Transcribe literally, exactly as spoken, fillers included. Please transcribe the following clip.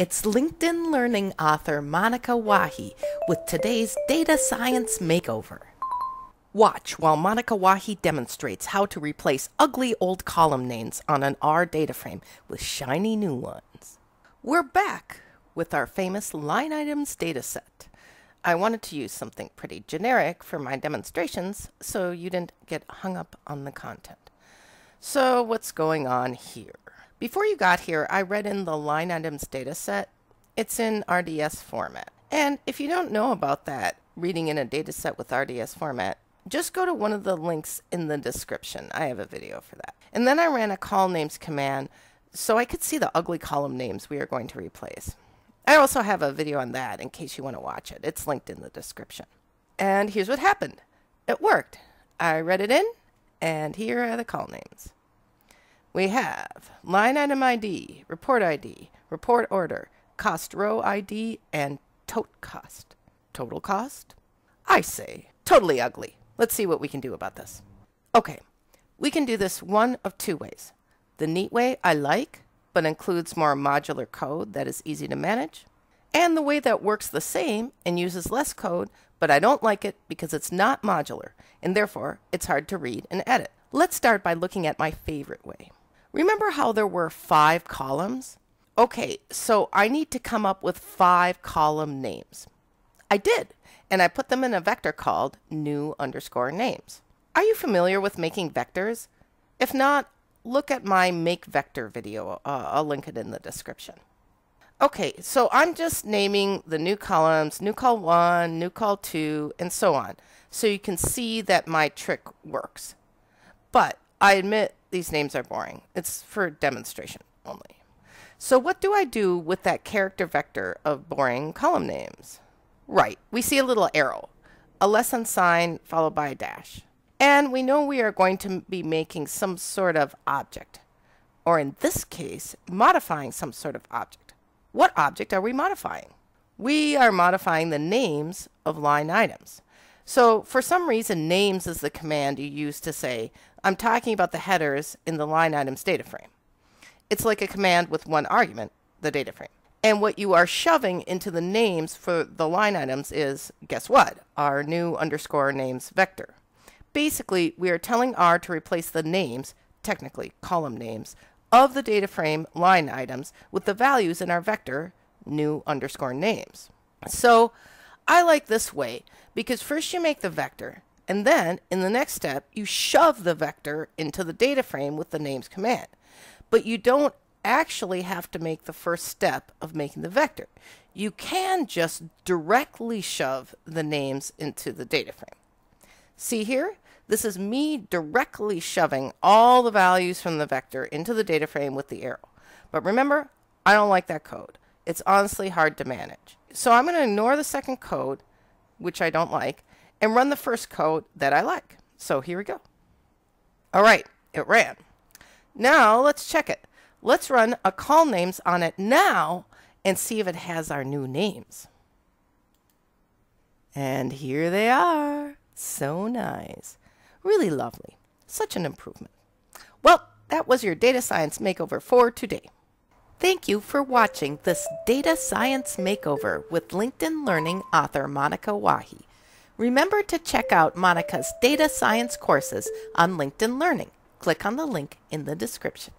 It's LinkedIn Learning author Monika Wahi with today's Data Science Makeover. Watch while Monika Wahi demonstrates how to replace ugly old column names on an R data frame with shiny new ones. We're back with our famous line items dataset. I wanted to use something pretty generic for my demonstrations so you didn't get hung up on the content. So what's going on here? Before you got here, I read in the line items dataset. It's in R D S format. And if you don't know about that, reading in a dataset with R D S format, just go to one of the links in the description. I have a video for that. And then I ran a call names command so I could see the ugly column names we are going to replace. I also have a video on that in case you want to watch it. It's linked in the description. And here's what happened. It worked. I read it in, and here are the call names. We have line item I D, report I D, report order, cost row I D, and tote cost. Total cost? I say, totally ugly. Let's see what we can do about this. Okay, we can do this one of two ways. The neat way I like, but includes more modular code that is easy to manage, and the way that works the same and uses less code, but I don't like it because it's not modular, and therefore it's hard to read and edit. Let's start by looking at my favorite way. Remember how there were five columns? Okay, so I need to come up with five column names. I did, and I put them in a vector called new underscore names. Are you familiar with making vectors? If not, look at my make vector video. Uh, I'll link it in the description. Okay, so I'm just naming the new columns, new call one, new call two, and so on, so you can see that my trick works. But I admit these names are boring. It's for demonstration only. So what do I do with that character vector of boring column names? Right, we see a little arrow, a less than sign followed by a dash. And we know we are going to be making some sort of object, or in this case, modifying some sort of object. What object are we modifying? We are modifying the names of line items. So for some reason, names is the command you use to say, I'm talking about the headers in the line items data frame. It's like a command with one argument, the data frame. And what you are shoving into the names for the line items is, guess what? Our new underscore names vector. Basically, we are telling R to replace the names, technically column names, of the data frame line items with the values in our vector, new underscore names. So I like this way because first you make the vector, and then in the next step, you shove the vector into the data frame with the names command. But you don't actually have to make the first step of making the vector. You can just directly shove the names into the data frame. See here? This is me directly shoving all the values from the vector into the data frame with the arrow. But remember, I don't like that code. It's honestly hard to manage. So I'm going to ignore the second code, which I don't like, and run the first code that I like. So here we go. All right, it ran. Now let's check it. Let's run a call names on it now and see if it has our new names. And here they are. So nice. Really lovely. Such an improvement. Well, that was your Data Science Makeover for today. Thank you for watching this Data Science Makeover with LinkedIn Learning author Monika Wahi. Remember to check out Monika's Data Science courses on LinkedIn Learning. Click on the link in the description.